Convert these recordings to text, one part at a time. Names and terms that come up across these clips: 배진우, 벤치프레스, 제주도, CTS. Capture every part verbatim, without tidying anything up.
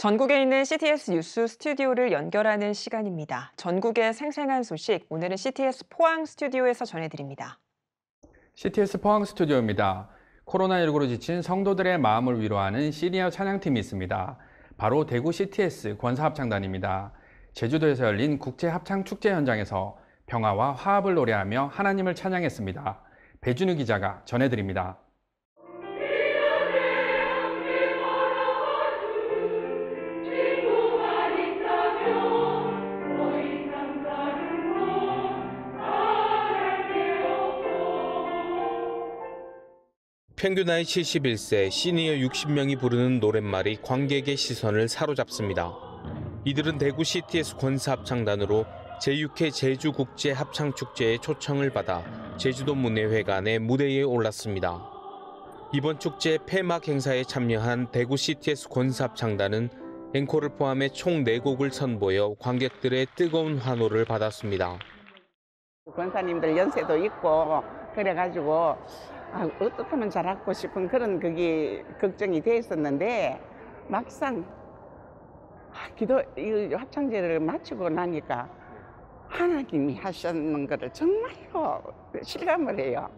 전국에 있는 씨티에스 뉴스 스튜디오를 연결하는 시간입니다. 전국의 생생한 소식, 오늘은 씨티에스 포항 스튜디오에서 전해드립니다. 씨티에스 포항 스튜디오입니다. 코로나십구로 지친 성도들의 마음을 위로하는 시니어 찬양팀이 있습니다. 바로 대구 씨티에스 권사합창단입니다. 제주도에서 열린 국제합창축제 현장에서 평화와 화합을 노래하며 하나님을 찬양했습니다. 배진우 기자가 전해드립니다. 평균 나이 칠십일 세, 시니어 육십 명이 부르는 노랫말이 관객의 시선을 사로잡습니다. 이들은 대구 씨티에스 권사합창단으로 제육 회 제주국제합창축제에 초청을 받아 제주도 문예회관의 무대에 올랐습니다. 이번 축제 폐막 행사에 참여한 대구 씨티에스 권사합창단은 앵콜을 포함해 총 네 곡을 선보여 관객들의 뜨거운 환호를 받았습니다. 권사님들 연세도 있고 그래가지고 아, 어떻게 하면 잘하고 싶은 그런 그게 걱정이 돼 있었는데 막상 아, 기도 이 합창제를 마치고 나니까 하나님이 하시는 것을 정말로 실감을 해요.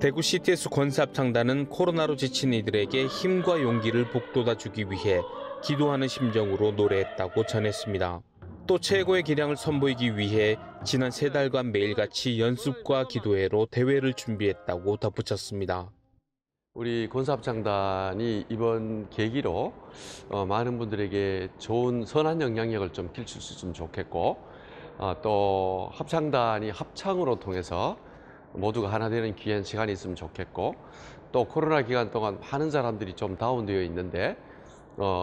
대구 씨티에스 권사합창단은 코로나로 지친 이들에게 힘과 용기를 북돋아주기 위해 기도하는 심정으로 노래했다고 전했습니다. 또 최고의 기량을 선보이기 위해 지난 세 달간 매일같이 연습과 기도회로 대회를 준비했다고 덧붙였습니다. 우리 권사합창단이 이번 계기로 많은 분들에게 좋은 선한 영향력을 좀 끼칠 수 있으면 좋겠고 또 합창단이 합창으로 통해서 모두가 하나 되는 귀한 시간이 있으면 좋겠고 또 코로나 기간 동안 많은 사람들이 좀 다운되어 있는데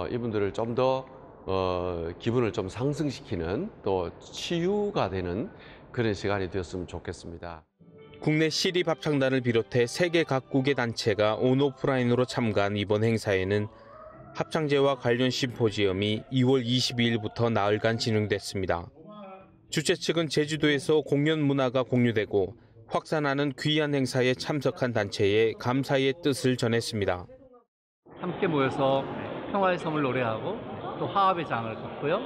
이분들을 좀 더 어, 기분을 좀 상승시키는 또 치유가 되는 그런 시간이 되었으면 좋겠습니다. 국내 시립합창단을 비롯해 세계 각국의 단체가 온오프라인으로 참가한 이번 행사에는 합창제와 관련 심포지엄이 이월 이십이일부터 나흘간 진행됐습니다. 주최 측은 제주도에서 공연 문화가 공유되고 확산하는 귀한 행사에 참석한 단체에 감사의 뜻을 전했습니다. 함께 모여서 평화의 성을 노래하고 또 화합의 장을 걷고요.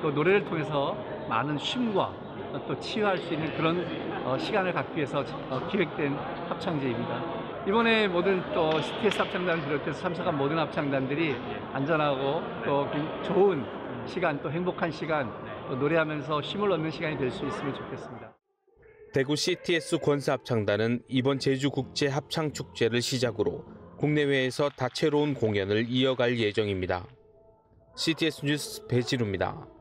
또 노래를 통해서 많은 쉼과 또 치유할 수 있는 그런 시간을 갖기 위해서 기획된 합창제입니다. 이번에 모든 또 씨티에스 합창단을 비롯해서 참석한 모든 합창단들이 안전하고 또 좋은 시간, 또 행복한 시간, 또 노래하면서 쉼을 얻는 시간이 될 수 있으면 좋겠습니다. 대구 씨티에스 권사합창단은 이번 제주국제합창축제를 시작으로 국내외에서 다채로운 공연을 이어갈 예정입니다. 씨티에스 뉴스 배진우입니다.